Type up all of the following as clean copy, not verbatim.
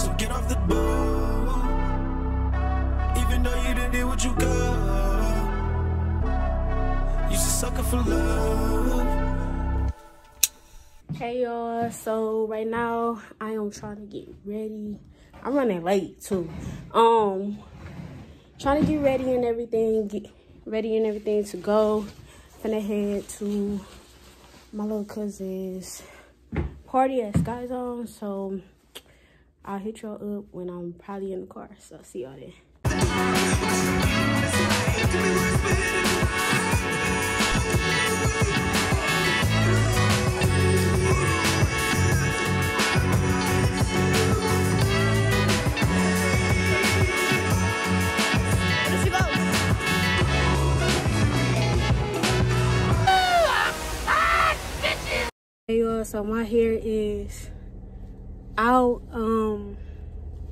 So get off the boat, even though you didn't do what you got. You just sucker for love. Hey y'all, so right now I am trying to get ready. I'm running late too. Trying to get ready and everything, to go. Finna head to my little cousin's party at Sky Zone, so I'll hit y'all up when I'm probably in the car. So see y'all then. Y'all, so my hair is out,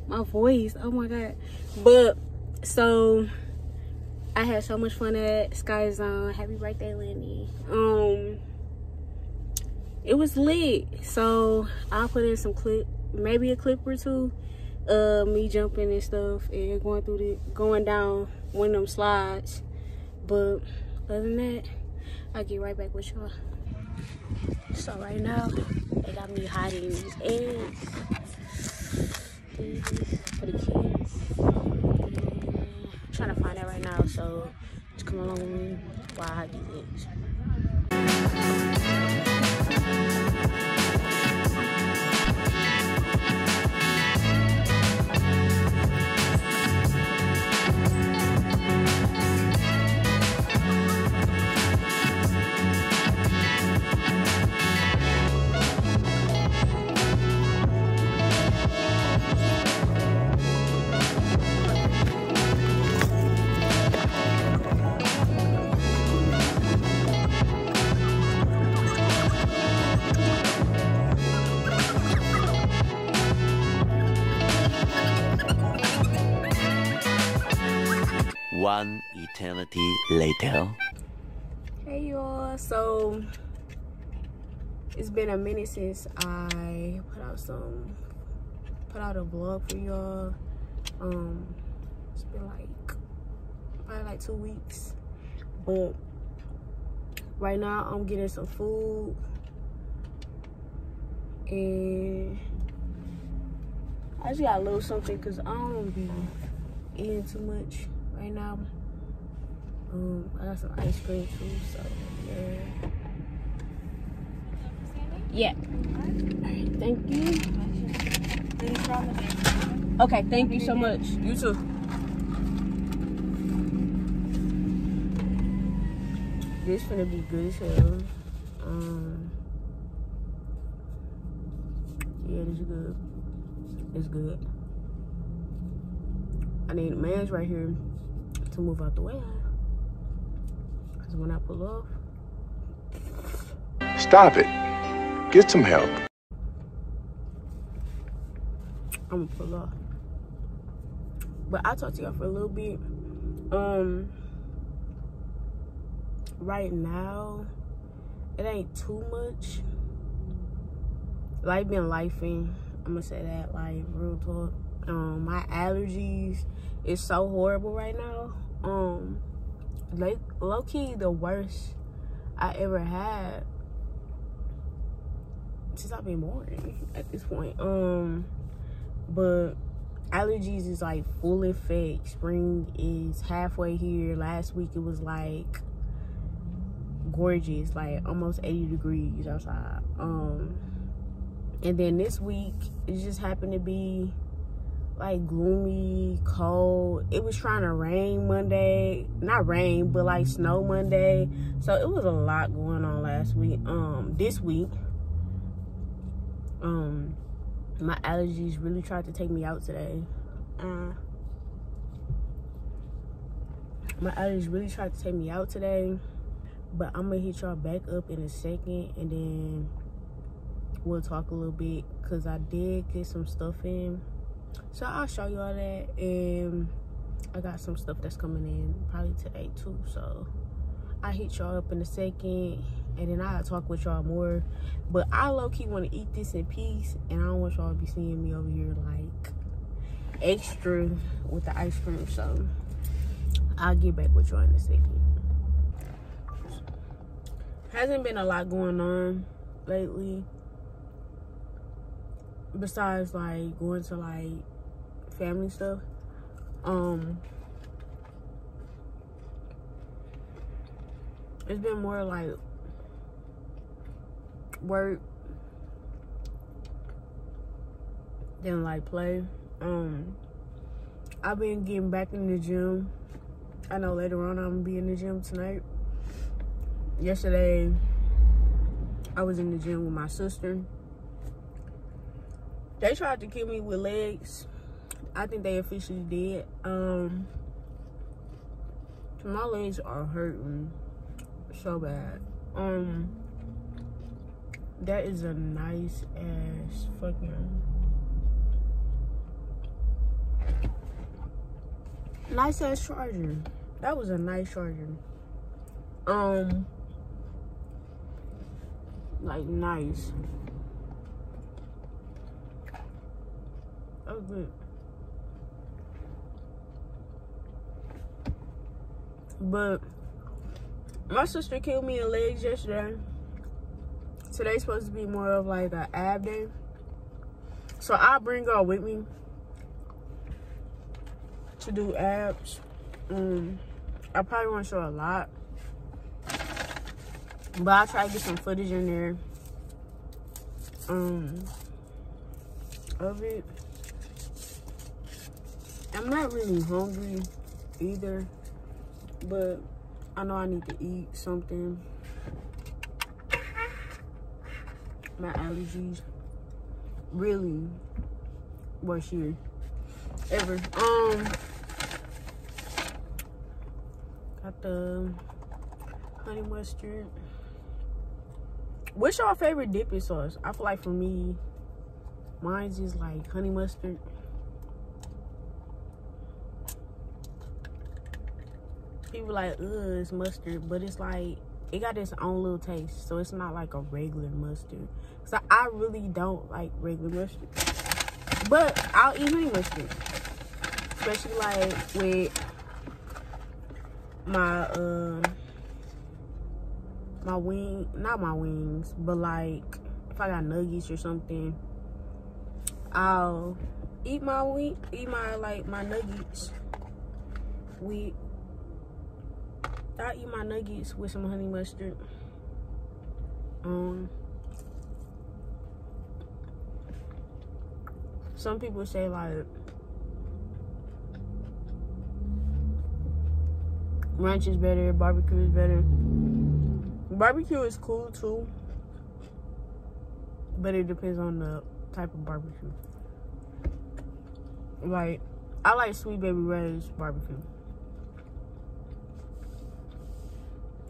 my voice, oh my god. But so I had so much fun at Sky Zone. Happy birthday, Lenny. It was lit, so I'll put in some clip, maybe a clip or two, me jumping and stuff and going through the down one of them slides. But other than that, I'll get right back with y'all. So right now, they got me hiding these eggs. These for the kids. I'm trying to find that right now, so just come along with me while I hide these eggs. One eternity later. Hey y'all, so it's been a minute since I put out a vlog for y'all. It's been probably 2 weeks. But right now I'm getting some food and I just got a little something because I don't be eating too much right now. I got some ice cream too, so yeah. Alright, thank you. Okay, thank you so much. You too. This is gonna be good too. Yeah, this is good. It's good. I need a man's right here to move out the way, because when I pull off. Stop it. Get some help. I'm gonna pull off. But I'll talk to y'all for a little bit. Right now, it ain't too much. Life been lifing. I'm gonna say that, like, real talk. My allergies is so horrible right now. Like, low-key the worst I ever had since I've been born at this point. But allergies is like full effect. Spring is halfway here. Last week it was like gorgeous, like almost 80 degrees outside. And then this week it just happened to be like gloomy, cold. It was trying to rain Monday. Not rain, but like snow Monday. So it was a lot going on last week. This week, my allergies really tried to take me out today. But I'm gonna hit y'all back up in a second and then we'll talk a little bit, cause I did get some stuff in. So I'll show you all that, and I got some stuff that's coming in probably today too. So I'll hit y'all up in a second and then I'll talk with y'all more. But I low-key want to eat this in peace, and I don't want y'all to be seeing me over here like extra with the ice cream. So I'll get back with y'all in a second. Hasn't been a lot going on lately, besides like going to like family stuff. It's been more like work than like play. I've been getting back in the gym. I know later on I'm gonna be in the gym tonight. Yesterday I was in the gym with my sister. They tried to kill me with legs. I think they officially did. My legs are hurting so bad. That is a nice ass fucking nice ass charger. That was a nice charger. Like nice. That was good. But my sister killed me in legs yesterday. Today's supposed to be more of like an ab day, so I'll bring her with me to do abs. I probably won't show a lot, but I'll try to get some footage in there of it. I'm not really hungry either, but I know I need to eat something. My allergies really worse year ever. Got the honey mustard. What's y'all favorite dipping sauce? I feel like for me, mine's just like honey mustard. People like, ugh, it's mustard, but it's like it got its own little taste, so it's not like a regular mustard. So I really don't like regular mustard, but I'll eat honey mustard, especially like with my not my wings, but like if I got nuggets or something, I'll eat my nuggets with. I eat my nuggets with some honey mustard. Some people say like ranch is better, barbecue is better. Barbecue is cool too, but it depends on the type of barbecue. Like I like Sweet Baby Ray's barbecue.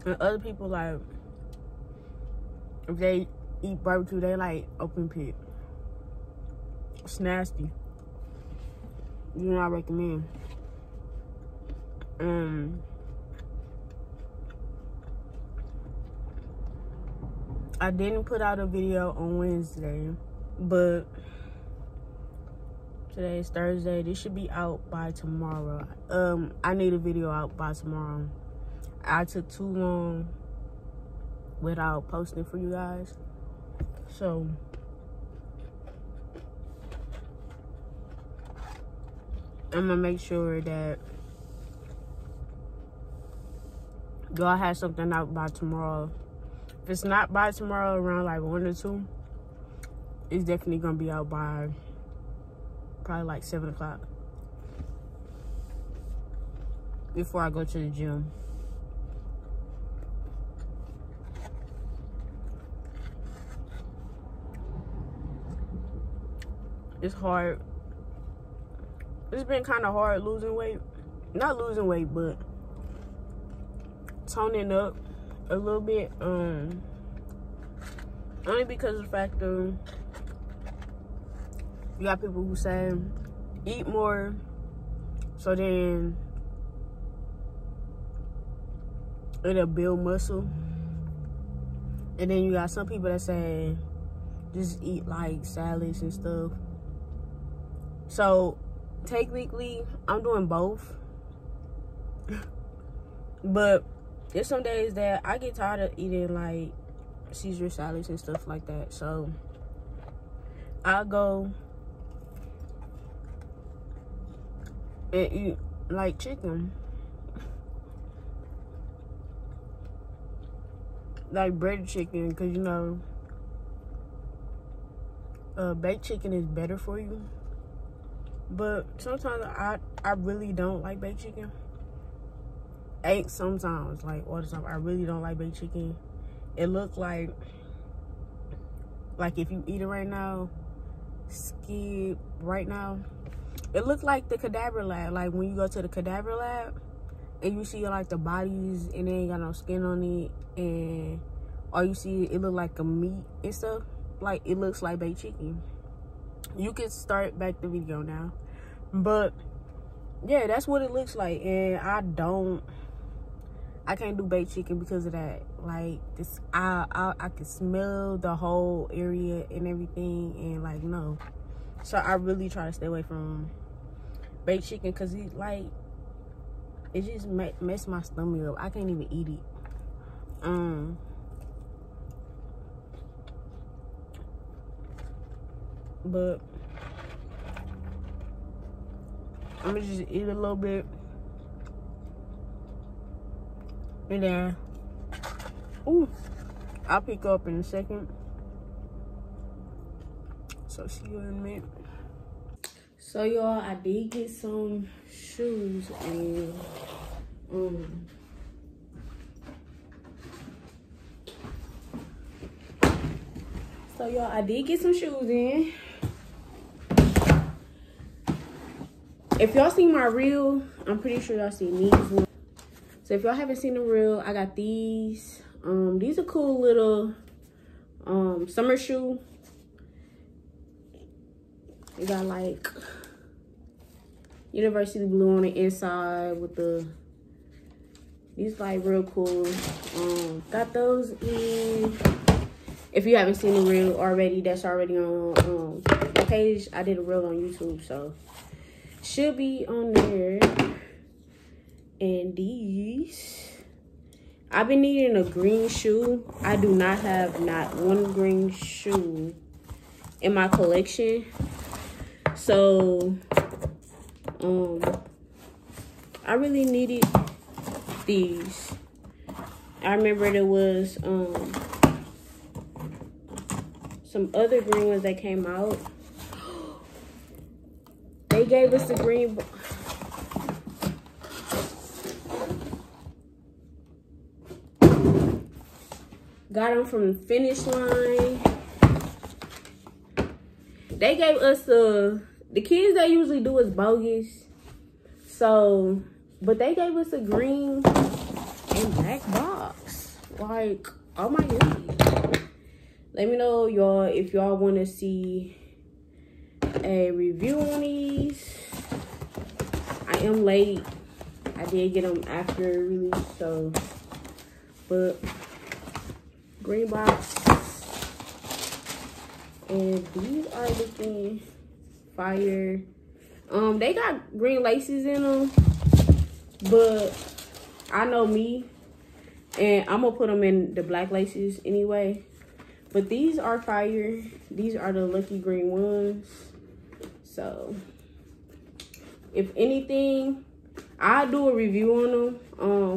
And other people, like, if they eat barbecue, they like open pit. It's nasty. Do not recommend. I didn't put out a video on Wednesday, but today is Thursday. This should be out by tomorrow. I need a video out by tomorrow. I took too long without posting for you guys, so I'm gonna make sure that y'all have something out by tomorrow. If it's not by tomorrow, around like 1 or 2, it's definitely gonna be out by probably like 7 o'clock before I go to the gym. It's hard. It's been kind of hard losing weight. Not losing weight, but toning up a little bit. Only because of the fact that you got people who say eat more, so then it'll build muscle. And then you got some people that say just eat like salads and stuff. So technically I'm doing both. But there's some days that I get tired of eating like Caesar salads and stuff like that. So I'll go and eat like chicken, like breaded chicken, because you know baked chicken is better for you. But sometimes I really don't like baked chicken. Ain't sometimes, like all the time, I really don't like baked chicken. It look like if you eat it right now, skip right now, it look like the cadaver lab. Like when you go to the cadaver lab and you see like the bodies and they ain't got no skin on it, and all you see, it look like a meat and stuff. Like it looks like baked chicken. You can start back the video now. But yeah, that's what it looks like. And I can't do baked chicken because of that. Like this, I can smell the whole area and everything, and like no. So I really try to stay away from baked chicken because it like it just messed my stomach up. I can't even eat it. But I'm gonna just eat a little bit. And then, I'll pick up in a second. So, see you in a minute. So, y'all, I did get some shoes, and in. If y'all seen my reel, I'm pretty sure y'all seen these ones. So if y'all haven't seen the reel, I got these. These are cool little summer shoe. You got like university blue on the inside with the, these like real cool. Got those in. If you haven't seen the reel already, that's already on my page. I did a reel on YouTube, so should be on there. And these, I've been needing a green shoe. I do not have not one green shoe in my collection. So, I really needed these. I remember there was, some other green ones that came out. They gave us the green. Got them from Finish Line. They gave us the kids that usually do is bogus. So, but they gave us a green and black box. Like, oh my goodness. Let me know, y'all, if y'all want to see a review on these. I am late. I did get them after release, so. But green box, and these are looking fire. They got green laces in them, but I know me, and I'm gonna put them in the black laces anyway. But these are fire. These are the lucky green ones. So if anything, I'll do a review on them,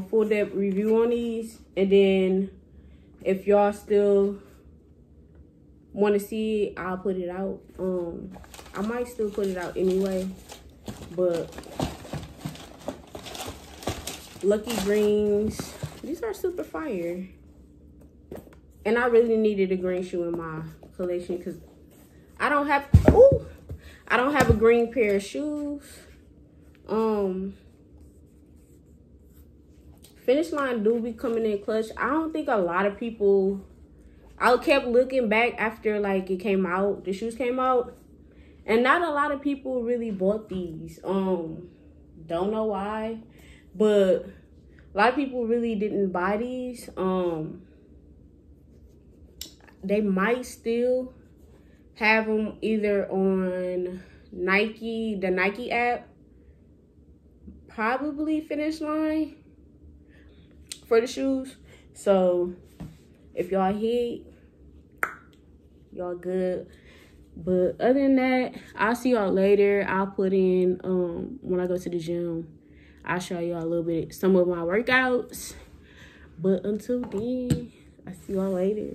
full depth review on these, and then if y'all still want to see it, I'll put it out. I might still put it out anyway. But lucky greens, these are super fire. And I really needed a green shoe in my collection because I don't have a green pair of shoes. Finish Line do be coming in clutch. I don't think a lot of people, I kept looking back after like it came out, the shoes came out, and not a lot of people really bought these. Don't know why, but a lot of people really didn't buy these. they might still have them either on Nike, the Nike app, probably Finish Line for the shoes. So if y'all hit, y'all good. But other than that, I'll see y'all later. I'll put in when I go to the gym, I'll show y'all a little bit some of my workouts. But until then, I'll see y'all later.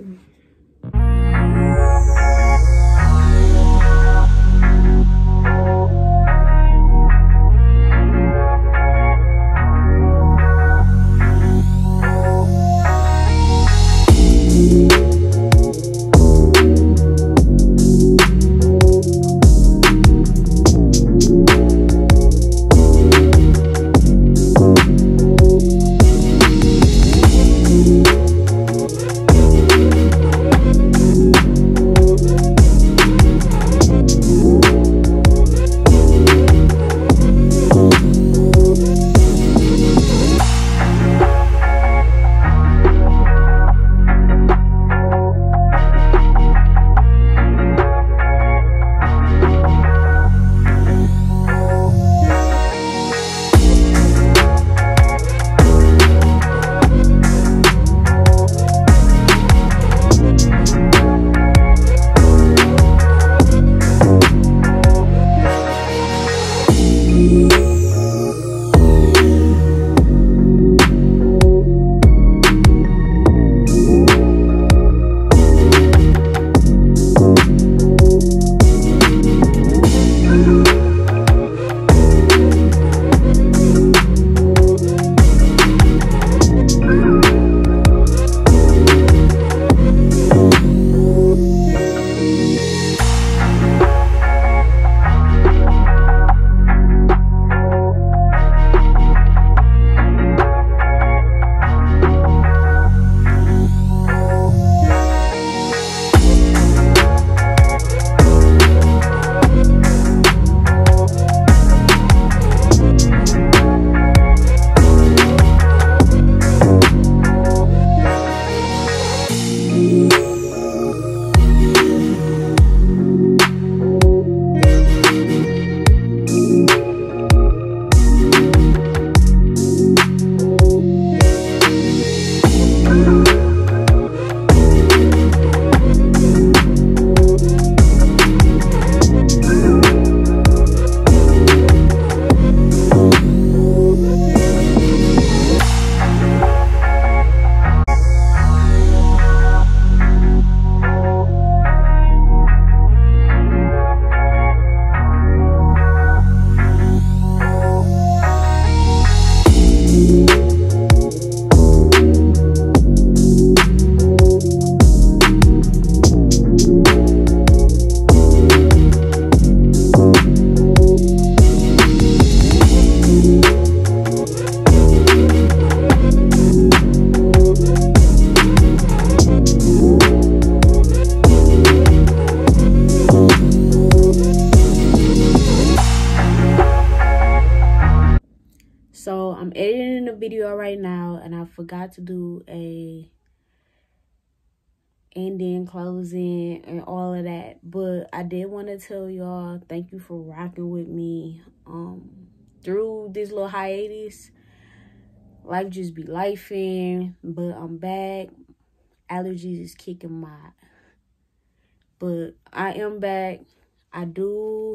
Right now, and I forgot to do a ending, closing, and all of that, but I did want to tell y'all thank you for rocking with me through this little hiatus. Life just be lifing, but I'm back. Allergies is kicking my, but I am back. I do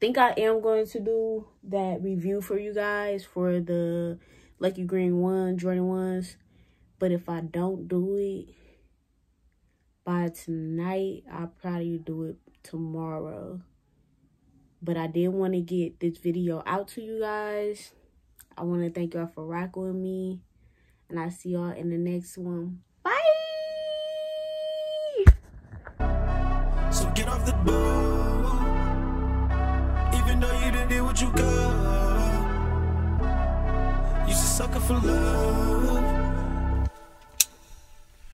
think I am going to do that review for you guys for the Lucky Green One, Jordan Ones. But if I don't do it by tonight, I'll probably do it tomorrow. But I did want to get this video out to you guys. I want to thank y'all for rocking with me. And I'll see y'all in the next one. Bye! So get off the boat, even though you didn't do what you got. Sucker for love.